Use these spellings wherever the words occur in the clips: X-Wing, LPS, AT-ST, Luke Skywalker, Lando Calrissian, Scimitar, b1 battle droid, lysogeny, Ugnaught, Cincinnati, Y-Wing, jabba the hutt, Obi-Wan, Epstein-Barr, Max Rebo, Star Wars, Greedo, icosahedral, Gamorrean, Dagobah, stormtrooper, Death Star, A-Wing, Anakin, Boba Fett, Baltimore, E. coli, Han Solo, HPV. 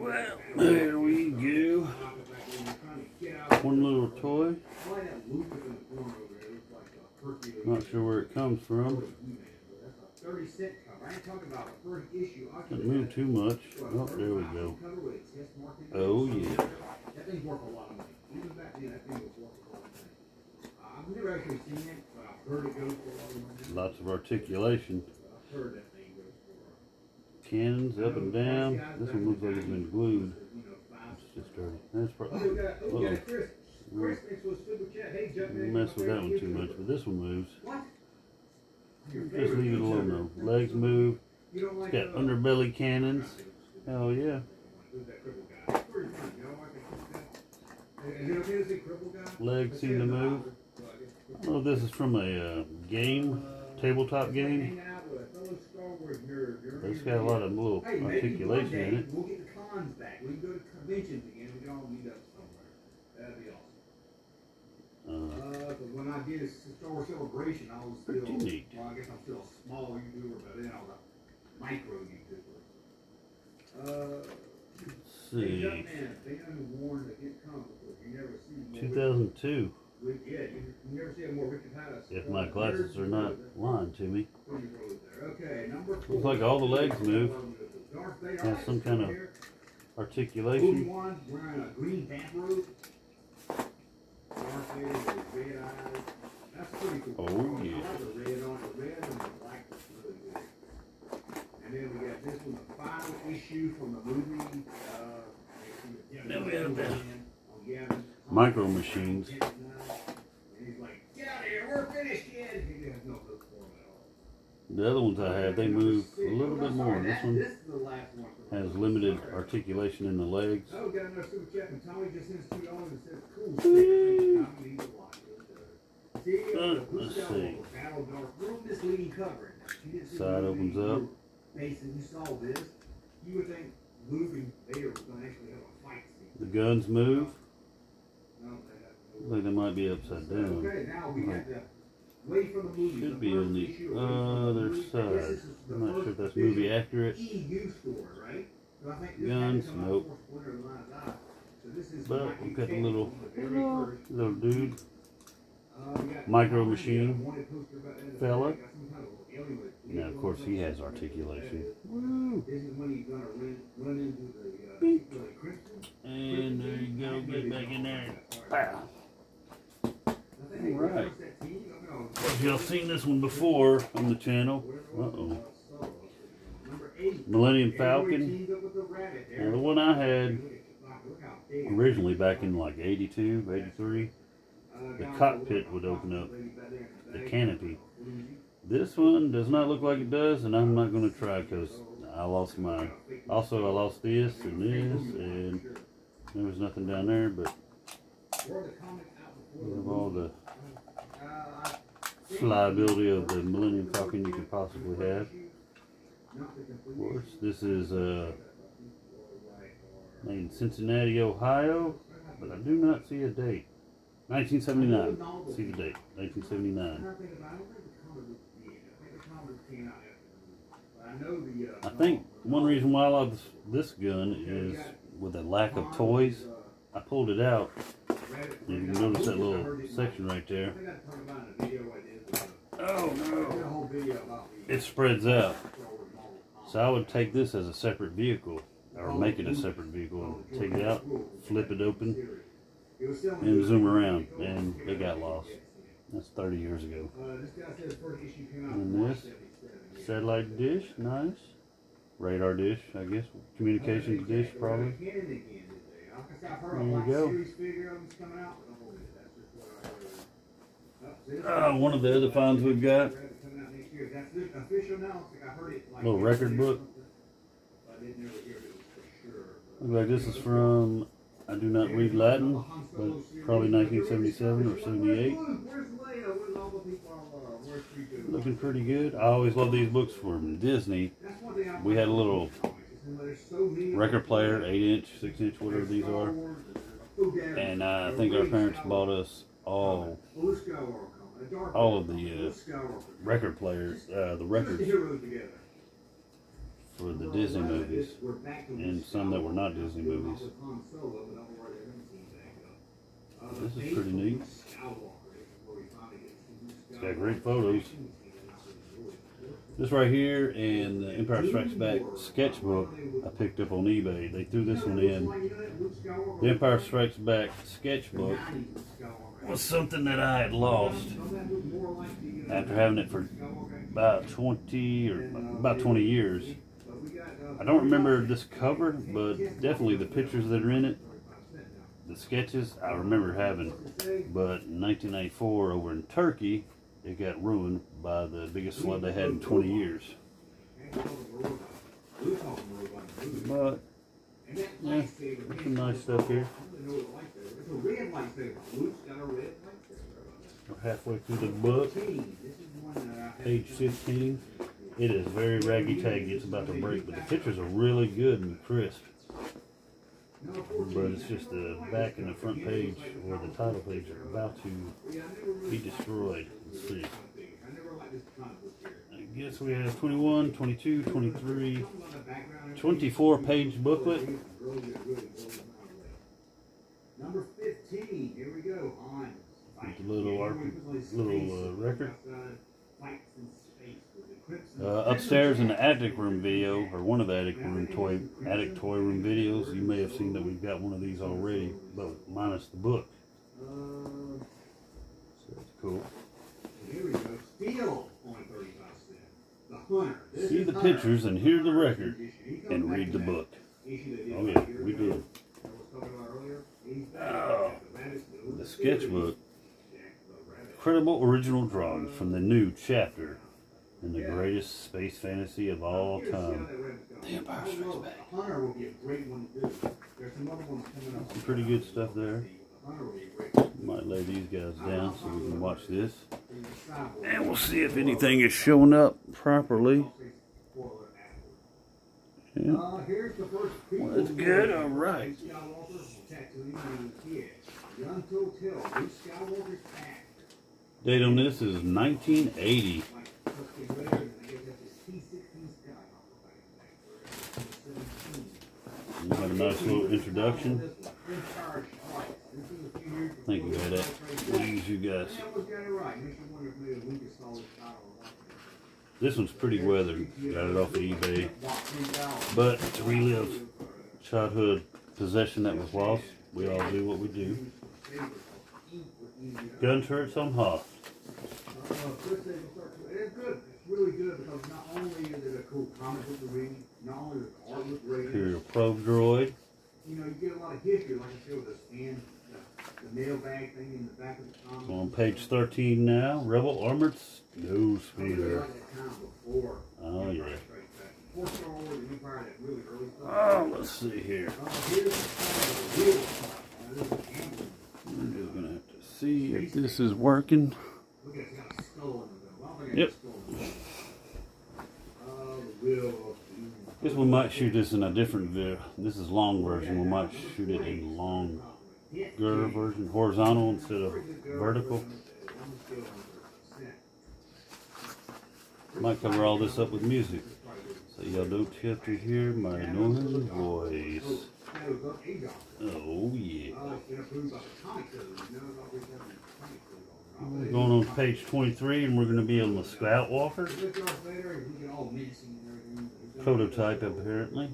Well, there we go. One little toy. Not sure where it comes from. Doesn't move too much. Oh, there we go. Oh, yeah. Lots of articulation. Cannons up and down. This one looks like it's been glued. It's just dirty. That's probably. Don't mess with that one too much, but this one moves. Just leave it alone though. Legs move. It's got underbelly cannons. Hell yeah. Legs seem to move. I don't know if this is from a game, tabletop game. It's got a lot of little articulation in it. We'll get the cons back. We can go to conventions again. We can all meet up somewhere. That'd be awesome. Because when I did a Star Wars Celebration, I was still, well, I guess I'm still a small YouTuber, but then I was a micro YouTuber. Let's see. 2002. If my glasses are not lying to me. Looks like all the legs move. Has some kind of articulation. Wearing a green bathrobe. Oh yeah. And then we got this one, the final issue from the movie. Then we have the Micro Machines. And he's like, "Get out of here, we're finished yet." He has no look for them at all. The other ones I have, they move a little bit more. This one has limited articulation in the legs. Oh, got another super chat, and Tommy just sends $2 and says, "Cool." Let's see. Side opens up. Mason, you saw this. You would think moving there was going to actually have a fight scene. The guns move. Looks like they might be upside down. Should be on the other side. I'm not sure if that's movie accurate. Guns, nope. But we've got a little dude. Micro Machine fella. Now, of course, he has articulation. Woo! And there you go, get back in there. Pow! Alright. If y'all seen this one before on the channel, Millennium Falcon. Now, the one I had originally back in like 82, 83, the cockpit would open up, the canopy. This one does not look like it does, and I'm not going to try because I lost my. Also, I lost this and this, and there was nothing down there. But we have all the flyability of the Millennium Falcon you could possibly have. Of course, this is made in Cincinnati, Ohio, but I do not see a date. 1979. See the date. 1979. I think one reason why I love this gun is with a lack of toys. I pulled it out. And you can notice that little section right there. Oh no! It spreads out. So I would take this as a separate vehicle, or make it a separate vehicle. Take it out, flip it open, and zoom around. And they got lost. That's 30 years ago. And this satellite dish, nice. Radar dish, I guess. Communications dish, probably. There you go. One of the other finds we've got. Little record book. Looks like this is from, I do not read Latin, but probably 1977 or 78. Looking pretty good. I always love these books from Disney. We had a little record player, 8-inch, 6-inch, whatever these are. And I think our parents bought us all of the record players, the records. were the Disney movies, and some that were not Disney movies. This is pretty neat. It's got great photos. This right here and the Empire Strikes Back sketchbook I picked up on eBay. They threw this one in. The Empire Strikes Back sketchbook was something that I had lost after having it for about 20 years. I don't remember this cover, but definitely the pictures that are in it, the sketches, I remember having. But in 1994 over in Turkey, it got ruined by the biggest flood they had in 20 years. But, yeah, there's some nice stuff here. We're halfway through the book. Page 15. It is very raggy-taggy. It's about to break, but the pictures are really good and crisp. But it's just the back and the front page, or the title page, are about to be destroyed. Let's see. I guess we have 21, 22, 23, 24 page booklet. Number 15. Here we go. On. With the little record. Upstairs in the attic room video, or one of the attic toy room videos, you may have seen that we've got one of these already, but minus the book. So that's cool. Here we go. Steel on 35 cents. The Hunter. See the pictures and hear the record and read the book. Oh yeah, we did. The sketchbook. Incredible original drawings from the new chapter. And the greatest space fantasy of all time. The Empire Strikes Back. Some pretty good stuff there. Might lay these guys down so we can watch this. And we'll see if anything is showing up properly. Yeah. Well, that's good, alright. Date on this is 1980. We got a nice little introduction. Thank you for that. Thanks, you guys. This one's pretty weathered. Got it off of eBay. But to relive childhood possession that was lost, we all do what we do. Gun turrets on Hoth. It's good. It's really good because not only is it a cool comic book to read, not only is it an artwork rating. Here's a probe droid. You know, you get a lot of history, like I said, with the stand, the mailbag thing in the back of the comic. On page 13 now, Rebel Armored Snowspeeder. Oh, yeah. Oh, let's see here. I'm just going to have to see if this is working. Yep. Guess we might shoot this in a different video. This is long version. We might shoot it in longer version, horizontal instead of vertical. Might cover all this up with music. So y'all don't have to hear my annoying voice. Oh yeah. We're going on page 23, and we're going to be on the Scout Walker. Prototype, apparently.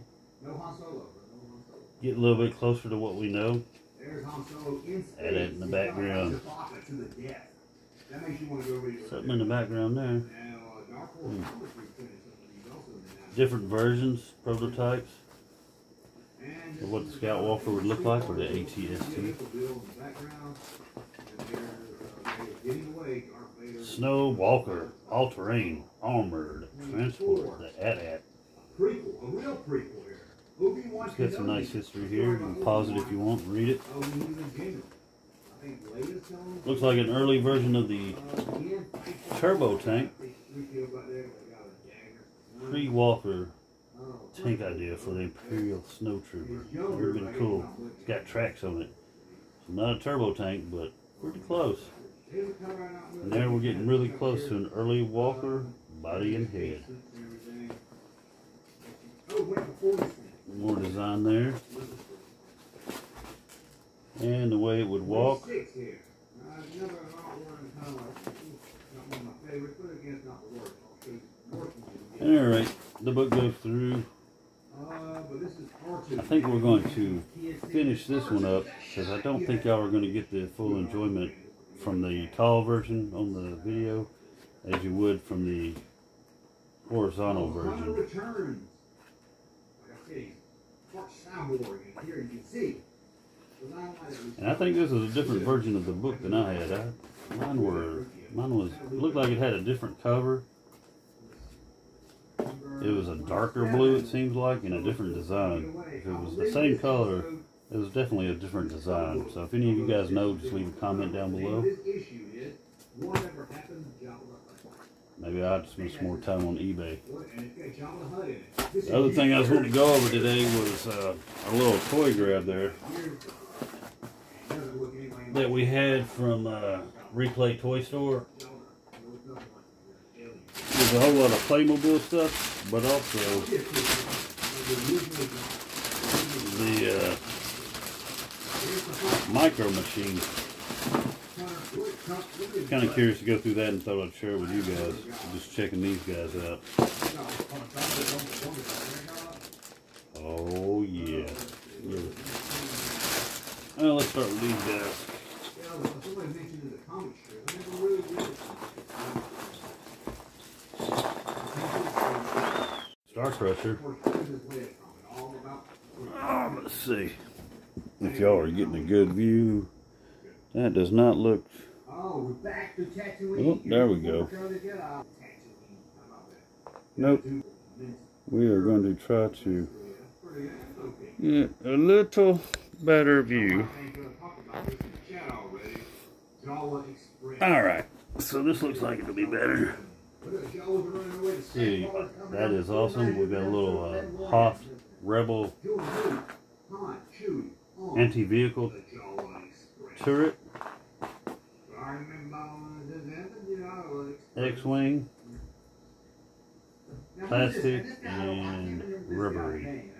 Get a little bit closer to what we know. Add it in the background. Something in the background there. Different versions, prototypes of what the Scout Walker would look like, or the AT-ST. Snow Walker, all-terrain, armored, transport, the AT-AT. It's got some nice history here. You can pause it if you want and read it. Looks like an early version of the turbo tank. Pre-Walker tank idea for the Imperial Snowtrooper. That would have been cool. It's got tracks on it. So not a turbo tank, but pretty close. And there we're getting really close to an early Walker, body and head. More design there. And the way it would walk. Alright, the book goes through. I think we're going to finish this one up because I don't think y'all are going to get the full enjoyment from the tall version on the video as you would from the horizontal version. And I think this is a different version of the book than I had. Mine looked like it had a different cover. It was a darker blue, it seems like, and a different design. If it was the same color, it was definitely a different design. So if any of you guys know, just leave a comment down below. Maybe I'll just spend some more time on eBay. The other thing I was going to go over today was a little toy grab there that we had from Replay Toy Store. There's a whole lot of Playmobil stuff, but also the Micro Machines. Kind of curious to go through that and thought I'd share it with you guys. Just checking these guys out. Oh yeah. Well, let's start with these guys. Star Crusher. Oh, let's see if y'all are getting a good view. That does not look. Oh, we're back to Tatooine. Oh, there we go. Nope. We are going to try to get a little better view. Alright, so this looks like it'll be better. See, that is awesome. We've got a little Hoth Rebel anti-vehicle turret. X-Wing, plastic, and rubbery.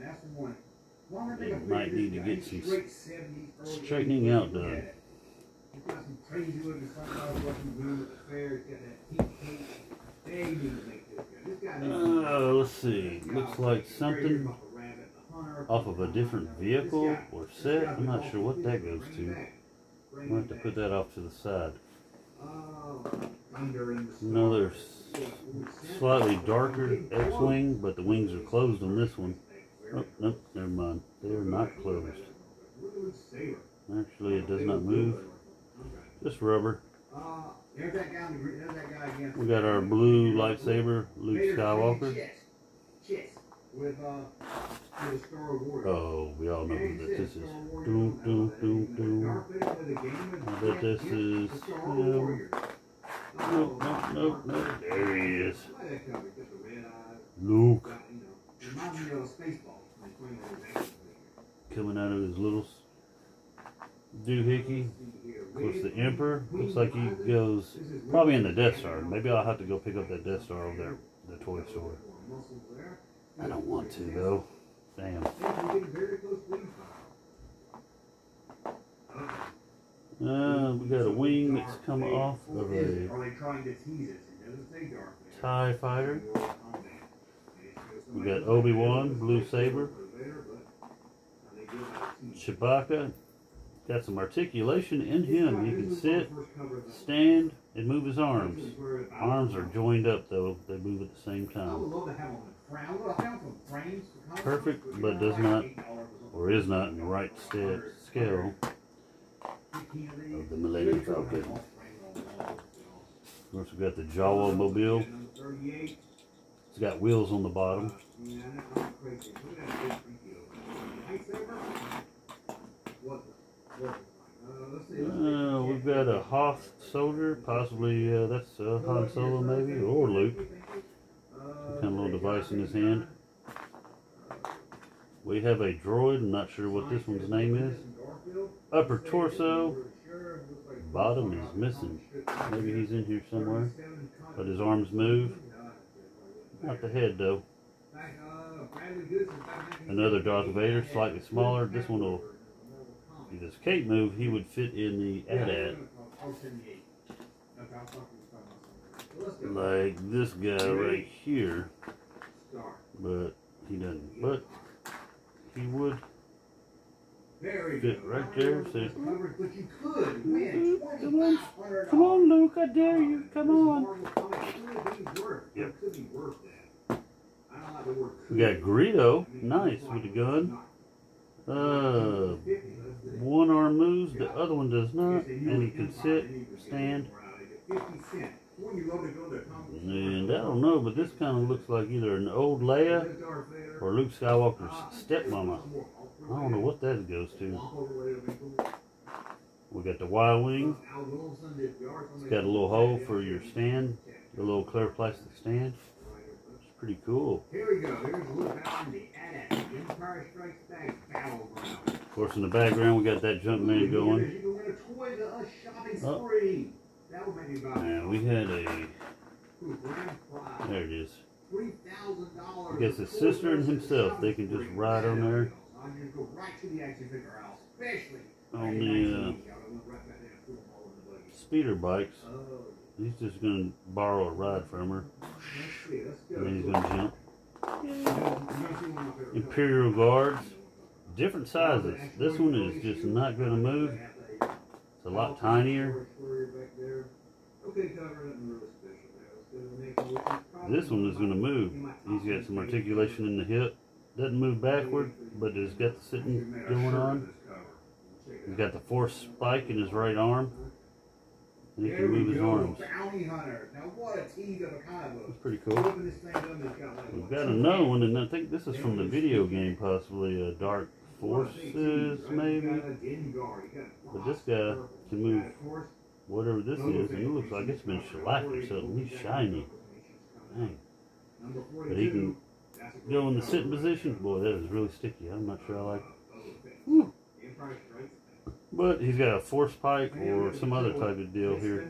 It might need to get some straightening out done. Let's see. Looks like something off of a different vehicle or set. I'm not sure what that goes to. I'm going to have to put that off to the side. Another slightly darker X-Wing, but the wings are closed on this one. Oh, nope, never mind. They are not closed. Actually, it does not move. Just rubber. We got our blue lightsaber, Luke Skywalker. Oh, we all know that this is. I bet this is. Nope. There he is. Luke. Coming out of his little doohickey. Of course, the Emperor. Looks like he goes probably in the Death Star. Maybe I'll have to go pick up that Death Star over there, the toy store. I don't want to, though. Damn. We got a wing that's come off of a TIE Fighter. We got Obi-Wan, blue saber. Chewbacca. Got some articulation in him. He can sit, stand, and move his arms. Arms are joined up, though. They move at the same time. Perfect, but does not, or is not, in the right scale of the Millennium Falcon. Of course, we've got the Jawa Mobile. It's got wheels on the bottom. We've got a Hoth soldier, possibly that's Han Solo maybe, or Luke. Some kind of little device in his hand. We have a droid. I'm not sure what this one's name is. Upper torso. Bottom is missing. Maybe he's in here somewhere. But his arms move. Not the head though. Another Darth Vader, slightly smaller. This one will do this cape move. He would fit in the AT-AT. Like this guy right here. But he doesn't. But he would fit right there. So. Come on, Luke. I dare you. Come on. Yep. We got Greedo. Nice with the gun. One arm moves, the other one does not. And he can sit, stand. And I don't know, but this kind of looks like either an old Leia or Luke Skywalker's stepmama. I don't know what that goes to. We got the Y-Wing. It's got a little hole for your stand, a little clear plastic stand. Pretty cool. Here we go. Here's a look out in the AT-AT, Empire Strikes Back battleground. Of course, in the background, we got that Jumpman going. You can win a toy to us shopping spree. That would make me buy. And we had a. There it is. $3,000. I guess his sister and himself, they can just ride on there. I'm going to go right to the action figure aisle, especially on the speeder bikes. He's just going to borrow a ride from her. And then he's going to jump. Yeah. Imperial Guards. Different sizes. This one is just not going to move. It's a lot tinier. This one is going to move. He's got some articulation in the hip. Doesn't move backward, but it's got the sitting going on. He's got the force spike in his right arm. And he can move his arms. That's pretty cool. We've got another one, and I think this is from the video game, possibly Dark Forces, maybe. But this guy can move whatever this is, and it looks like it's been shellacked or something. He's shiny. Dang. But he can go in the sitting position. Boy, that is really sticky. I'm not sure I like it. But he's got a force pike or some other type of deal here.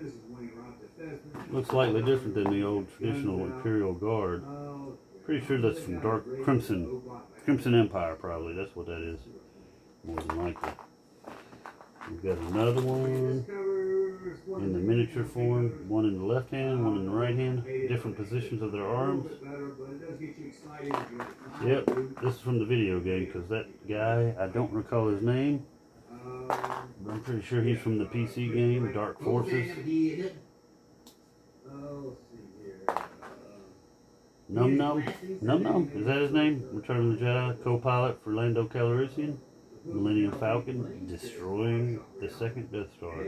Looks slightly different than the old traditional Imperial Guard. Pretty sure that's from Crimson Empire, probably. That's what that is. More than likely. We've got another one in the miniature form. One in the left hand, one in the right hand. Different positions of their arms. Yep, this is from the video game because that guy, I don't recall his name. I'm pretty sure he's from the PC game, Dark Forces. Num Num? Num Num? Is that his name? Return of the Jedi, co-pilot for Lando Calrissian. Millennium Falcon, destroying the second Death Star.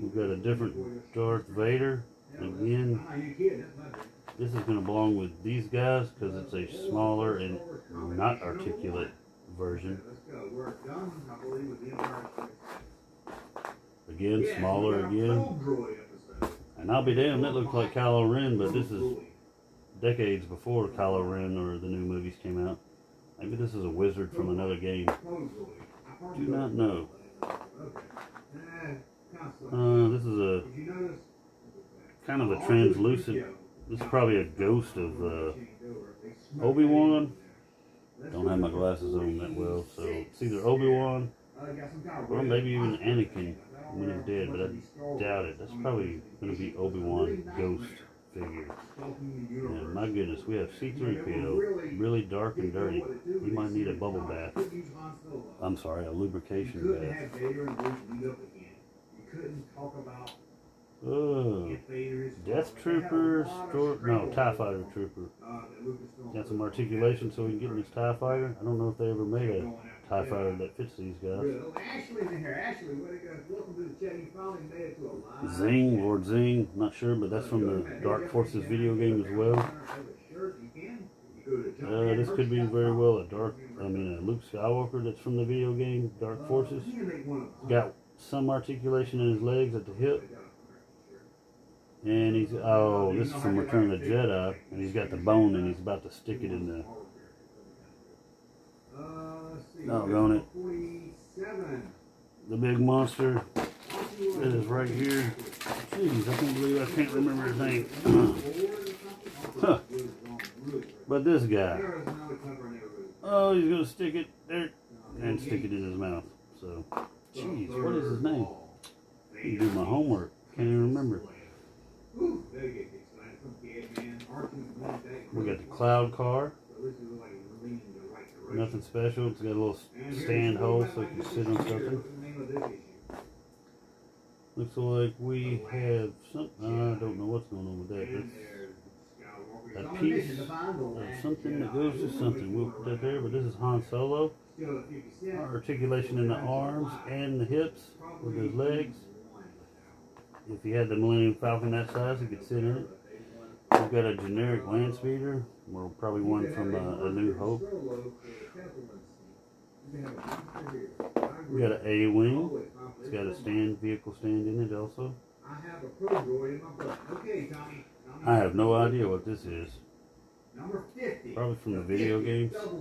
We've got a different Darth Vader. Again, this is going to belong with these guys because it's a smaller and not articulate version. Again, smaller again. And I'll be damned, that looks like Kylo Ren, but this is decades before Kylo Ren or the new movies came out. Maybe this is a wizard from another game. Do not know. This is a kind of a translucent. This is probably a ghost of Obi-Wan. Don't have my glasses on that well, so it's either Obi-Wan or maybe even Anakin when he's dead, but I doubt it. That's probably going to be Obi-Wan ghost figure. And my goodness, we have C-3PO, really dark and dirty. He might need a bubble bath. I'm sorry, a lubrication bath. Oh, Death Trooper, no, TIE Fighter Trooper. Got some articulation so we can get in this TIE Fighter. I don't know if they ever made a TIE Fighter that fits these guys. Zing, Lord Zing, not sure, but that's from the Dark Forces video game as well. This could be very well a Luke Skywalker that's from the video game Dark Forces. Got some articulation in his legs at the hip. And he's, oh, this is from Return of the Jedi, and he's got the bone, and he's about to stick it in the, doggone it, the big monster that is right here. Jeez, I can't remember his name. Huh. But this guy, oh, he's going to stick it there and stick it in his mouth. So, jeez, what is his name? I didn't do my homework. Can't even remember. We got the cloud car. Nothing special. It's got a little stand hole so you can sit on something. Looks like we have something. I don't know what's going on with that. That's a piece of something that goes to something. We'll put that there, but this is Han Solo. Articulation in the arms and the hips with his legs. If you had the Millennium Falcon that size, you could sit in it. We've got a generic land speeder, or probably one from A New Hope. We got an A-Wing. It's got a vehicle stand in it also. I have no idea what this is. Number 50. Probably from the video games. But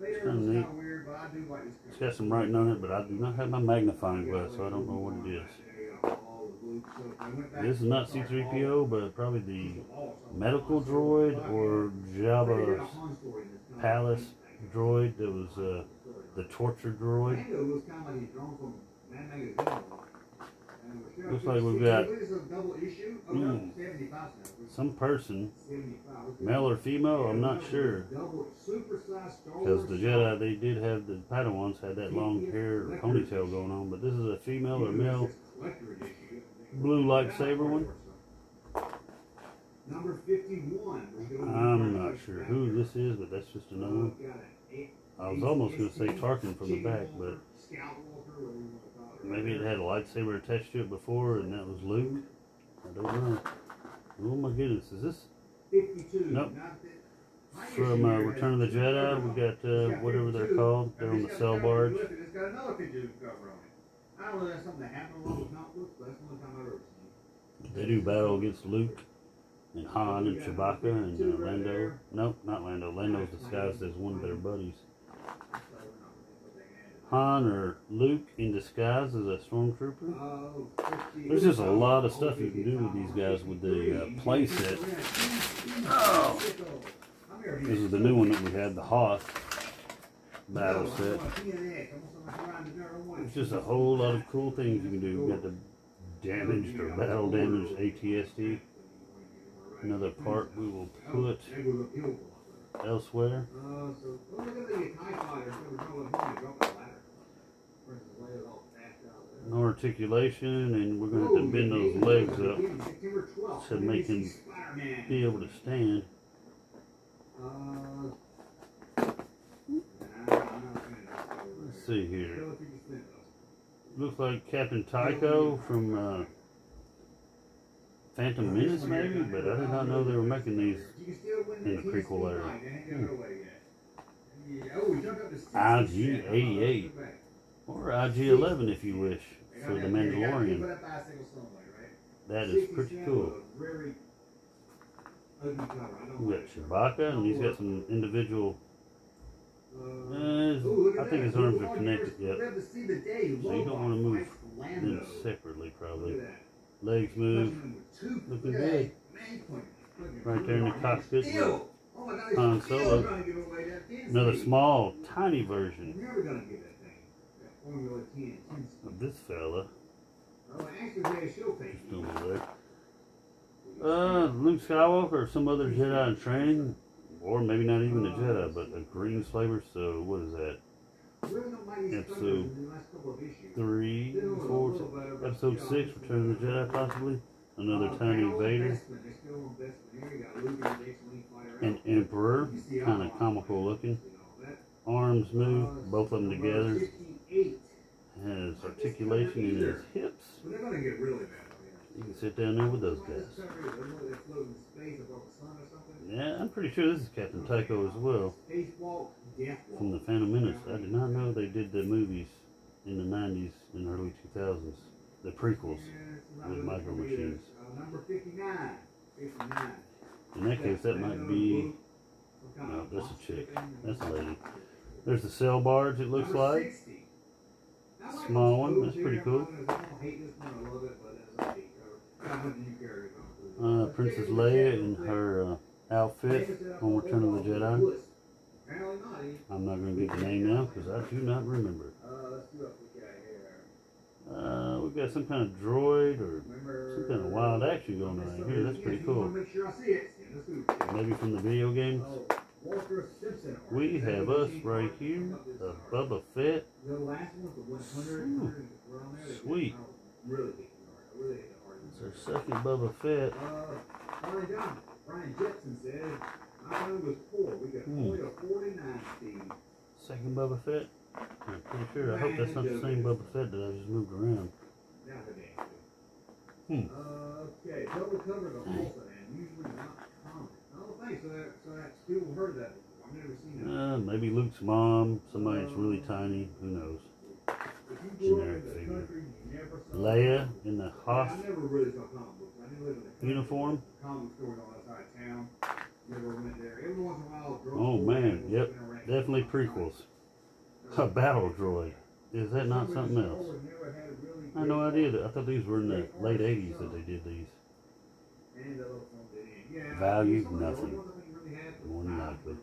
it's kind of neat. It's got some writing on it, but I do not have my magnifying glass, so I don't know what it is. This is not C-3PO, but probably the medical droid or Jabba's palace droid that was the torture droid. Looks like we've got some person, male or female, I'm not sure. Because the Jedi, they did have, the Padawans had that long hair or ponytail going on. But this is a female or male blue lightsaber one. I'm not sure who this is, but that's just another one. I was almost going to say Tarkin from the back, but maybe it had a lightsaber attached to it before, and that was Luke. I don't know. Oh my goodness, is this? Nope. From Return of the Jedi, we got whatever they're called. They're on the sail barge. They do battle against Luke and Han and Chewbacca and Lando. Nope, not Lando. Lando's disguised as one of their buddies. Han or Luke in disguise as a stormtrooper. There's just a lot of stuff you can do with these guys with the play set. Oh. This is the new one that we had, the Hoth battle set. It's just a whole lot of cool things you can do. We've got the damaged or battle damaged AT-ST. Another part we will put elsewhere. No articulation, and we're going to have to bend those legs up to make him be able to stand. Let's see here. Looks like Captain Tycho from Phantom Menace, maybe, but I did not know they were making these in the prequel era. IG-88. Or IG-11, if you wish, for the Mandalorian. That is pretty cool. We got Chewbacca, and he's got some individual. I think his arms are connected yet. So you don't want to move them separately, probably. Legs move. Looking good. Right there in the cockpit. Han Solo. Another small, tiny version of this fella. Luke Skywalker or some other Jedi in training, or maybe not even a Jedi, but a green slaver. So what is that? Episode 6, Return of the Jedi, possibly. Another tiny Vader. An Emperor, kind of comical looking. Arms move, both of them together. Has articulation in his hips. You can sit down there with those guys. Yeah, I'm pretty sure this is Captain Tycho as well. From the Phantom Menace. I did not know they did the movies in the 90s and early 2000s. The prequels with Micro Machines. In that case, that might be... No, that's a chick. That's a lady. There's the sail barge, it looks like. Small one. That's pretty cool. Princess Leia in her outfit on Return of the Jedi. I'm not going to get the name now because I do not remember. We've got some kind of droid or some kind of wild action going on right here. That's pretty cool. Maybe from the video games. We have us right here, the Boba Fett. Ooh, sweet. It's our second Boba Fett. Second Boba Fett? I'm pretty sure. I hope that's not the same Boba Fett that I just moved around. Okay, double covered on both of them. Usually not common. I don't think so. That's people heard that before. I've never seen that. Maybe Luke's mom, somebody that's really tiny. Who knows? Generic figure. Leia in the Hoth uniform. Oh man, yep. Definitely prequels. A battle droid. Is that not something else? I had no idea. I thought these were in the late 80s that they did these. Valued nothing. More than likely.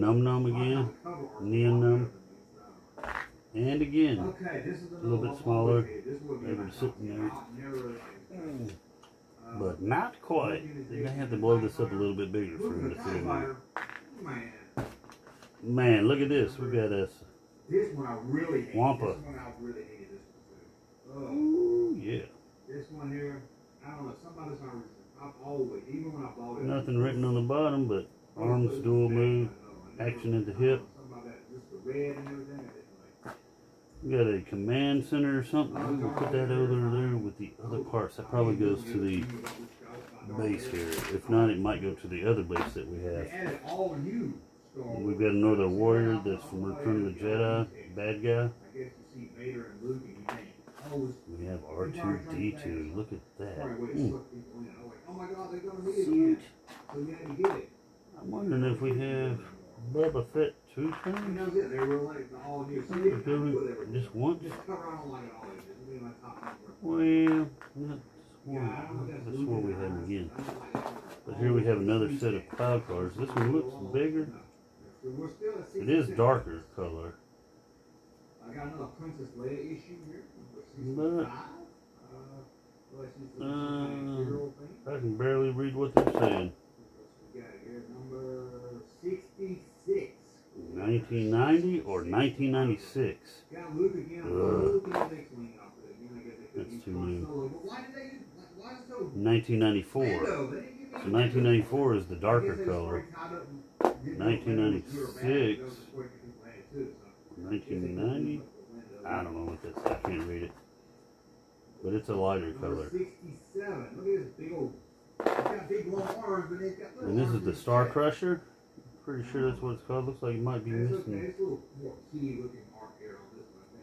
Num Num again. Neon Num. And again. A little bit smaller. Able to sit in there. But not quite. They're going to have to blow this up a little bit bigger for him to fit in there. Man, look at this. We got us. This one I really hate. Wampa. This one I really hated this one too. Ooh, yeah. This one here, I don't know. Somebody's not. I've always, even when I bought it. Nothing written on the bottom, but arms dual move, action at the hip. We got a command center or something. We'll put that over there with the other parts. That probably goes to the base here. If not, it might go to the other base that we have. We've got another warrior that's from Return of the Jedi, bad guy. We have R2-D2. Look at that. Sweet. I'm wondering if we have Boba Fett 2 times? Just once? Well, not one. I swore we had him again. But here we have another set of cloud cars. This one looks bigger. It is darker color. I got another Princess Leia issue here. But I can barely read what they're saying. 1990 or 1996. That's too new. 1994. So 1994 is the darker color. 1996. 1990? I don't know what that is. I can't read it. But it's a lighter color. And this is the Star Crusher. Pretty sure that's what it's called. Looks like you might be missing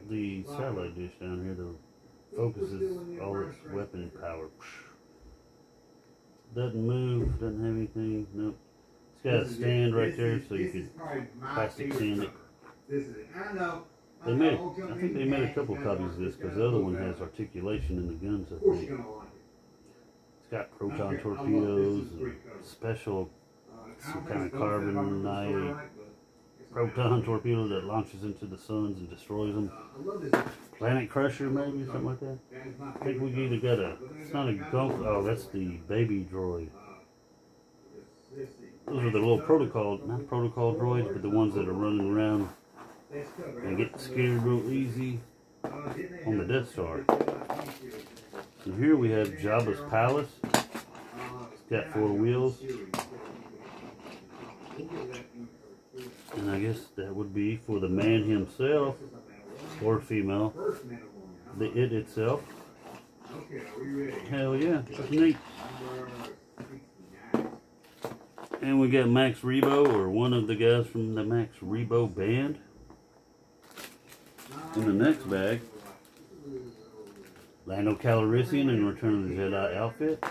the satellite dish down here that focuses all its weapon power. Doesn't move, doesn't have anything. Nope. It's got a stand right there so you can plastic sand it. They made, I think they made a couple copies of this because the other one has articulation in the guns, I think. It's got proton torpedoes, and special, some kind of carbon knife, proton torpedo that launches into the suns and destroys them. Planet Crusher, maybe, something like that. I think we either got a, it's not a gunk, oh, that's the baby droid. Those are the little protocol, not protocol droids, but the ones that are running around and get scared real easy on the Death Star. And here we have Jabba's Palace. It's got four wheels. And I guess that would be for the man himself, or female, the it itself. Hell yeah, that's neat. And we got Max Rebo, or one of the guys from the Max Rebo band. In the next bag, Lando Calrissian in Return of the Jedi outfit.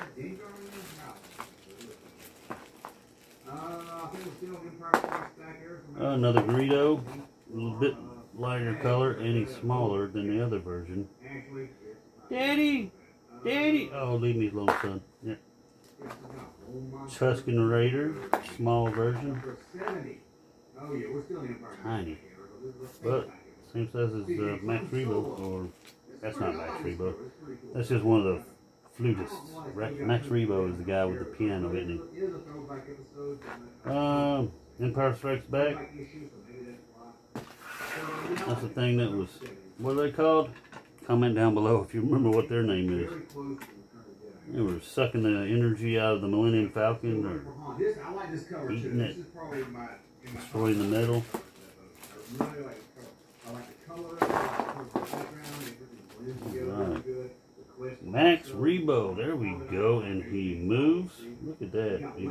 Another Greedo, a little bit lighter color, and he's smaller than the other version. Daddy! Daddy! Oh, leave me alone, son. Yeah. Tusken Raider, small version. Tiny. But same size as Max Rebo, or that's not Max Rebo. That's just one of the flutists. Max Rebo is the guy with the piano, isn't he? Empire Strikes Back. That's the thing that was, what are they called? Comment down below if you remember what their name is. They were sucking the energy out of the Millennium Falcon, or eating it, destroying the metal. Right. Max Rebo, there we go, and he moves. Look at that. He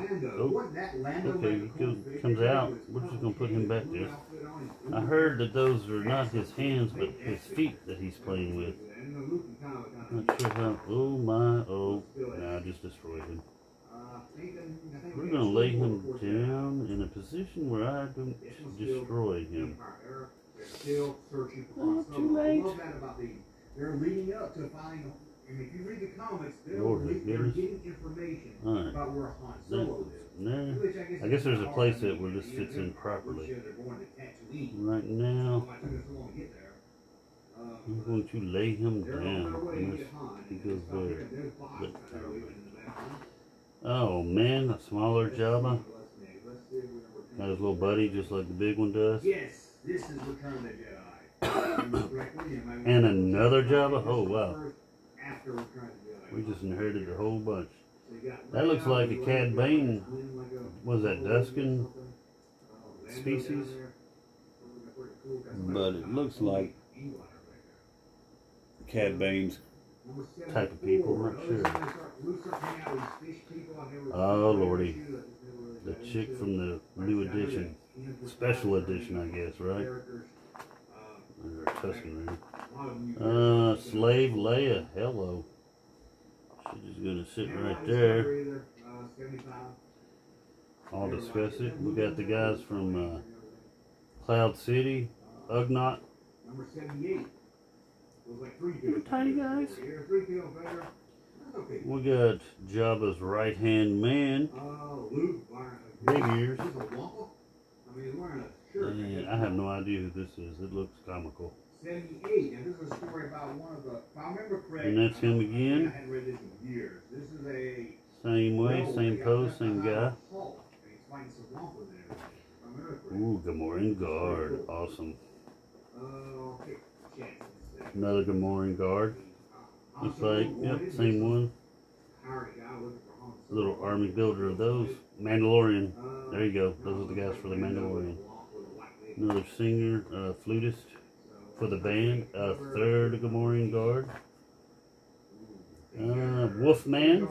comes out. We're just going to put him back there. I heard that those are not his hands, but his feet that he's playing with. Not sure how. Oh my, oh. Nah, I just destroyed him. We're going to lay him down in a position where I can destroy him. Not too late. They're leading up to finding, and if you read the comics, they're getting information about where Han Solo is. I guess there's a place that where this fits in properly. Right now, I'm going to lay him down. He goes there. Oh man, a smaller Jabba. Got his little buddy, just like the big one does. Yes, this is Return of the Jedi. And another Jabba? Oh wow. We just inherited a whole bunch. That looks like a Cad Bane. Was that Duskin species? But it looks like Cad Bane's type of people. I'm not sure. Oh lordy. The chick from the new edition. Special edition, I guess, right? Slave Leia, hello. She's just gonna sit right there. I'll discuss it. We got the guys from Cloud City, Ugnaught. Tiny guys. We got Jabba's right hand man. Big ears. And I have no idea who this is. It looks comical. 78, and this is a story about one of the, if I remember correctly. And that's him again. I hadn't read this in years. This is a same way, same pose, same guy. Ooh, Gamorrean guard, awesome. Another Gamorrean guard. Looks like, yep, same one. Little army builder of those. Mandalorian. There you go. Those are the guys for the Mandalorian. Another singer, flutist for the band. A third Gamorrean guard. Wolfman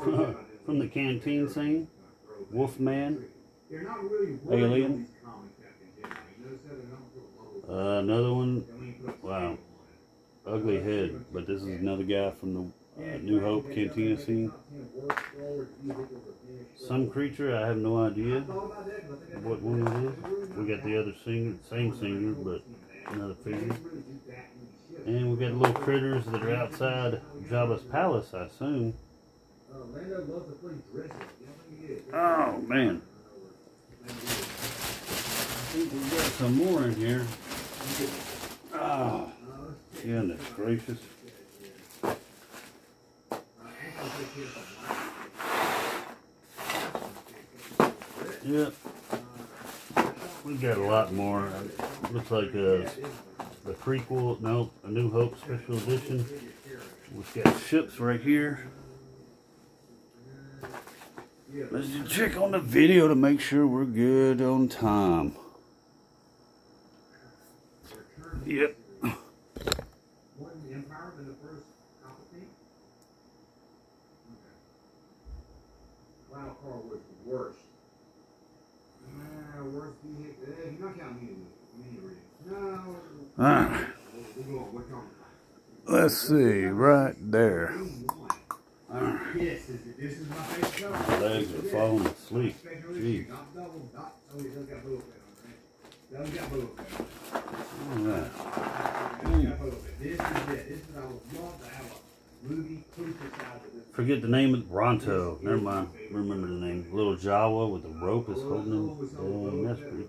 from the canteen scene. Wolfman. Alien. Another one. Wow. Ugly head. But this is another guy from the New Hope cantina scene. Some creature, I have no idea what one it is. We got the other singer, same singer, but another figure. And we got little critters that are outside Jabba's palace, I assume. Oh man, I think we got some more in here. Oh goodness gracious. Yep, we got a lot more. Looks like the prequel, no, A New Hope special edition. We've got ships right here. Let's just check on the video to make sure we're good on time. Yep. Alright, let's see, right there. Alright, my legs are falling asleep. Jeez. Alright. forget the name of Ronto. Never mind. Remember the name. Little Jawa with the rope is holding him. Oh, that's pretty.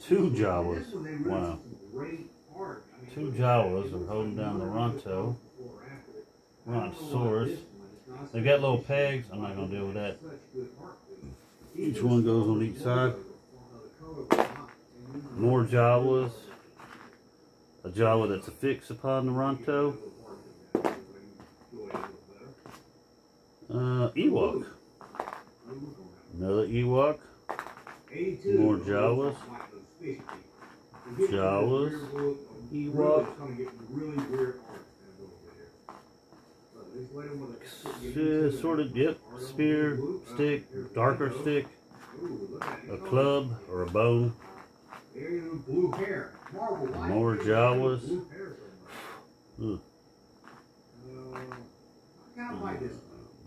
Two Jawas. Wow. Two Jawas are holding down the Ronto. Rontosaurus. They've got little pegs. I'm not going to deal with that. Each one goes on each side. More Jawas. A Jawa that's affixed upon the Ronto. Ewok. Another Ewok. More Jawas. Jawas. Ewok. Sorted, yep. Spear, stick, darker stick, a club or a bow. More Jawas.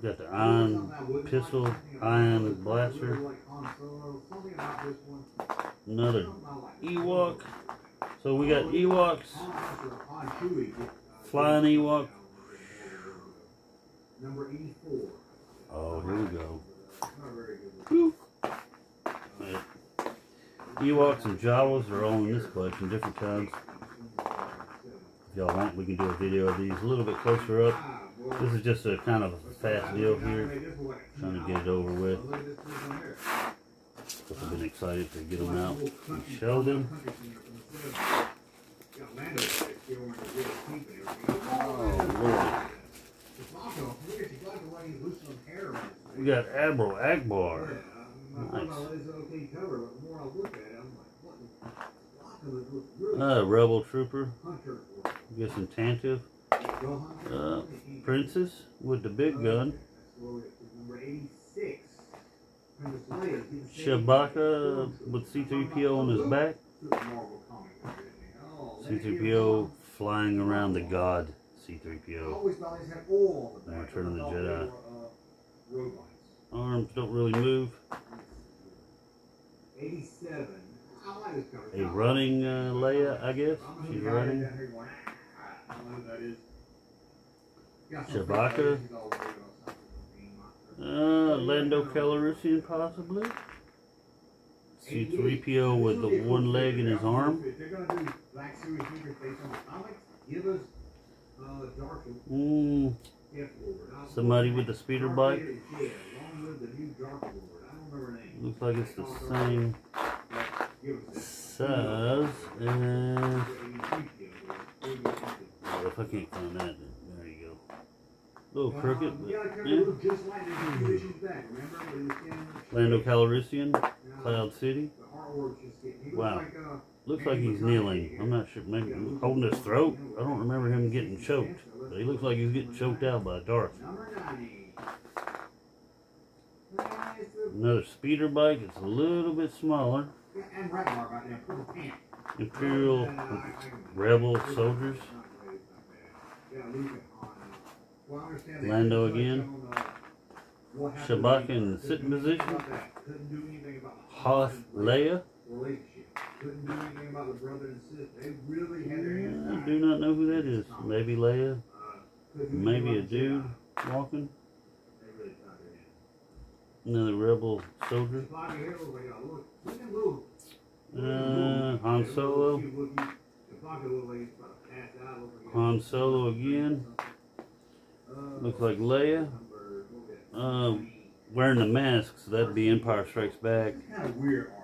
Got the iron pistol, iron blaster. Another Ewok. So we got Ewoks. Flying Ewok. Number 84. Oh, here we go. Yeah. Ewoks and Jawas are all in this collection, different kinds. If y'all want, we can do a video of these a little bit closer up. This is just a kind of a fast deal here. Trying to get it over with. Because I've been excited to get them out and show them. Oh, Lord. We got Admiral Akbar. Nice. Rebel Trooper. We got some Tantive. Princess with the big gun. Chewbacca with C-3PO on his back. C-3PO flying around the god. C-3PO. Now Return of the Jedi. Arms don't really move. 87. A running Leia, I guess. She's running. Chewbacca. Lando Calrissian, possibly. C-3PO with the one leg in his arm. Somebody with the speeder bike. Looks like it's the same size. And oh, if I can't find that, there you go. A little crooked, but yeah. Lando Calrissian, Cloud City. Wow. Looks like he's kneeling. I'm not sure. Maybe holding his throat. I don't remember him getting choked. But he looks like he's getting choked out by a dart. Another speeder bike. It's a little bit smaller. Imperial Rebel soldiers. Lando again. Chewbacca in the sitting position. Hoth Leia. Couldn't do anything about the brother and sis. They really had their hands tied. I do not know who that is. Maybe Leia. Maybe a dude walking. Another rebel soldier. Han Solo. Han Solo again. Looks like Leia. Wearing the masks, so that'd be Empire Strikes Back,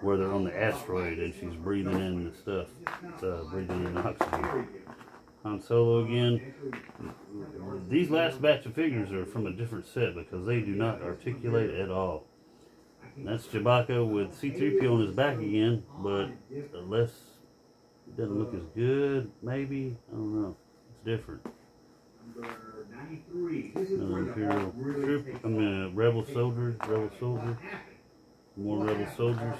where they're on the asteroid and she's breathing in the stuff. It's breathing in oxygen. Han Solo again. These last batch of figures are from a different set because they do not articulate at all. And that's Chewbacca with C-3PO on his back again, but less. It doesn't look as good, maybe. I don't know. It's different. Number 93. This is where Imperial Trooper. I mean, Rebel Soldier. Rebel Soldier. More Rebel Soldiers.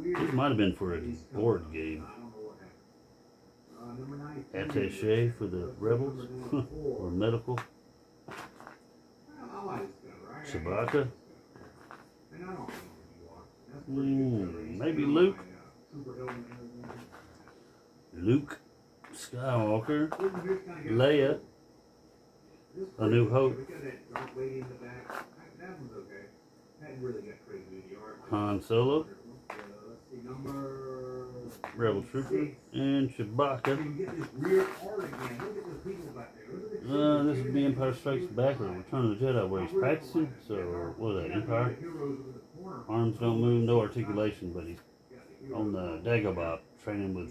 This might have been for a board game. Attaché for the Rebels. Or medical. Chewbacca. Maybe Luke. Luke Skywalker. Leia. A New Hope, Han Solo, Rebel Trooper, and Chewbacca. This would be Empire Strikes Back or Return of the Jedi where he's practicing. So, what is that, Empire? Arms don't move, no articulation, but he's on the Dagobah training with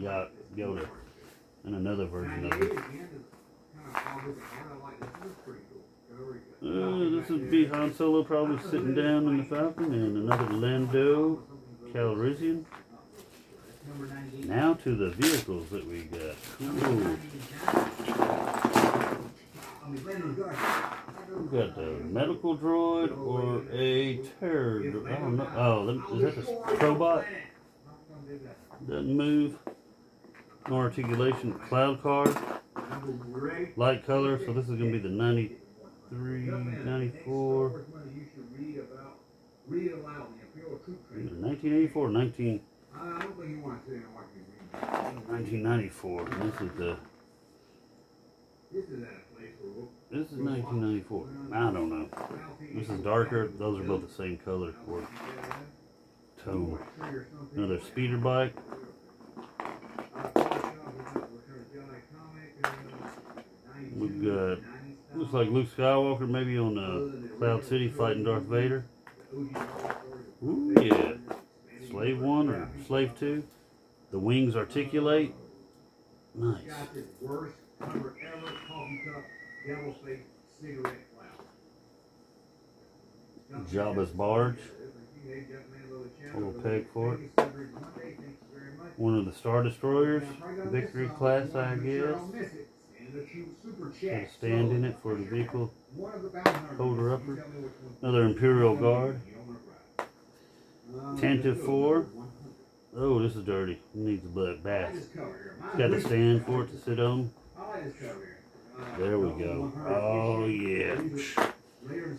Yoda and another version of it. This would be Han Solo probably sitting down in the Falcon and another Lando Calrissian. Now to the vehicles that we got. Cool. We got the medical droid or a terror droid. I don't know. Oh, is that the Probot? Doesn't move. No articulation. Cloud car. Light color. So this is going to be the 93, 94. 1984, 1994. This is the. This is 1994. I don't know. This is darker. Those are both the same color or tone. Another speeder bike. We got. Looks like Luke Skywalker maybe on Cloud City fighting Darth Vader. Ooh, yeah. Slave One or Slave Two. The wings articulate. Nice. Jabba's barge. A little peg for it. One of the Star Destroyers. Victory class, I guess. Got a stand in it for the vehicle holder upper. Another Imperial Guard. Tantive IV. Oh, this is dirty. It needs a bath. It's got a stand for it to sit on. There we go. Oh, yeah.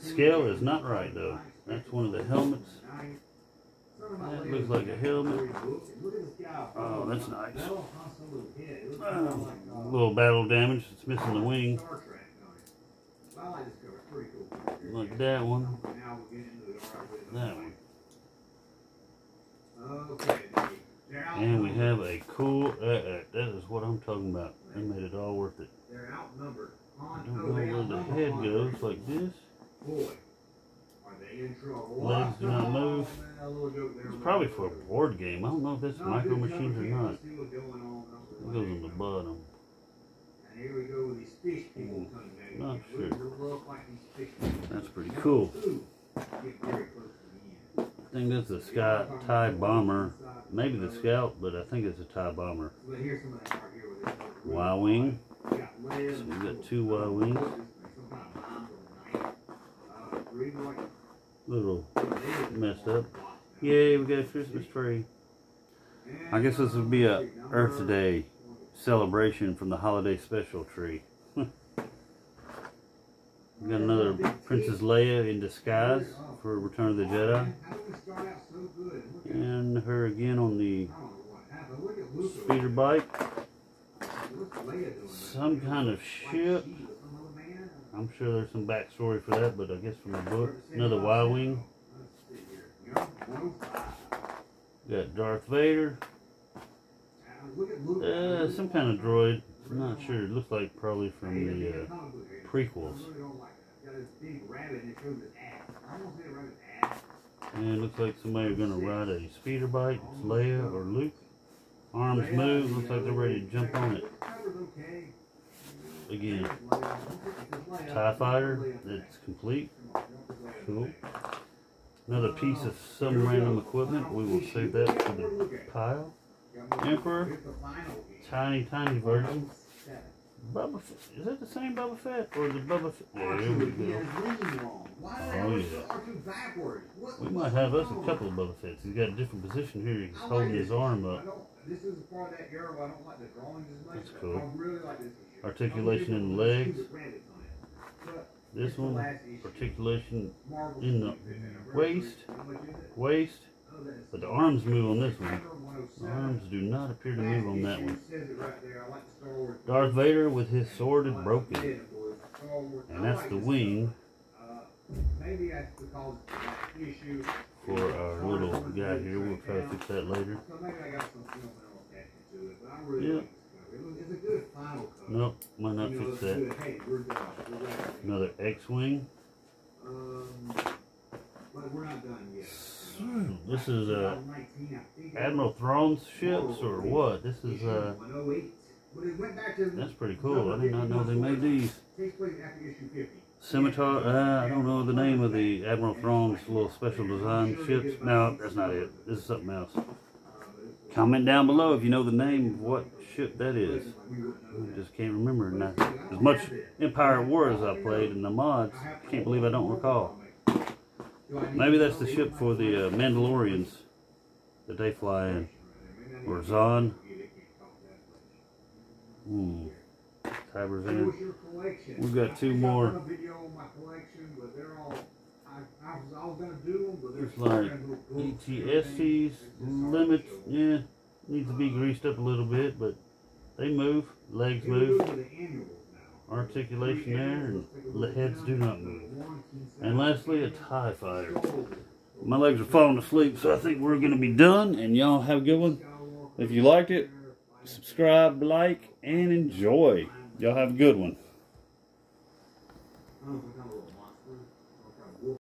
Scale is not right, though. That's one of the helmets. That looks like a helmet. Oh, that's nice. A little battle damage. It's missing the wing. Like that one. That one. And we have a cool, that is what I'm talking about. They made it all worth it. I don't know where the head goes, like this. Legs do not move. It's probably for a board game. I don't know if that's Micro Machines or not. It goes on the bottom. Not sure. That's pretty cool. I think that's a TIE Bomber. Maybe the Scout, but I think it's a TIE Bomber. Y-Wing. So we've got two Y-Wings. Little messed up. Yay, we got a Christmas tree. I guess this would be a Earth Day celebration from the holiday special tree. We got another Princess Leia in disguise for Return of the Jedi. And her again on the speeder bike. Some kind of ship. I'm sure there's some backstory for that, but I guess from the book. Another Y-Wing. Got Darth Vader. Some kind of droid. I'm not sure. It looks like probably from the prequels. And it looks like somebody's going to ride a speeder bike. It's Leia or Luke. Arms move. Looks like they're ready to jump on it. Again. TIE Fighter. It's complete. Cool. Another piece of some random equipment. We will save that for the pile. Emperor. Tiny version. Bubba Fett. Is that the same Bubba Fett? Or the Bubba Fett? There we go. Oh, yeah. We might have us a couple of Bubba Fetts. He's got a different position here. He's holding his arm up. That's cool. Articulation in the legs. This one, articulation in the waist. But the arms move on this one. The arms do not appear to move on that one. Darth Vader with his sword is broken. and that's the wing for our little guy here. We'll try to fix that later. Yep. Nope, might not fix that. Another X-Wing. We're not done yet. This is Admiral Thrawn's ships or what? This is that's pretty cool. I did not know they made these. Scimitar. I don't know the name of the Admiral Thrawn's little special design ships. No, that's not it. This is something else. Comment down below if you know the name of what ship that is. I just can't remember now. As much Empire War as I played in the mods, I can't believe I don't recall. Maybe that's the ship for the Mandalorians that they fly in. Or Zahn. Tiber's in. We've got two more. It's like AT-ST's limits. Yeah, needs to be greased up a little bit, but they move. Legs move. Articulation there, and heads do not move. And lastly, a TIE Fighter. My legs are falling asleep, so I think we're going to be done, and y'all have a good one. If you liked it, subscribe, like, and enjoy. Y'all have a good one.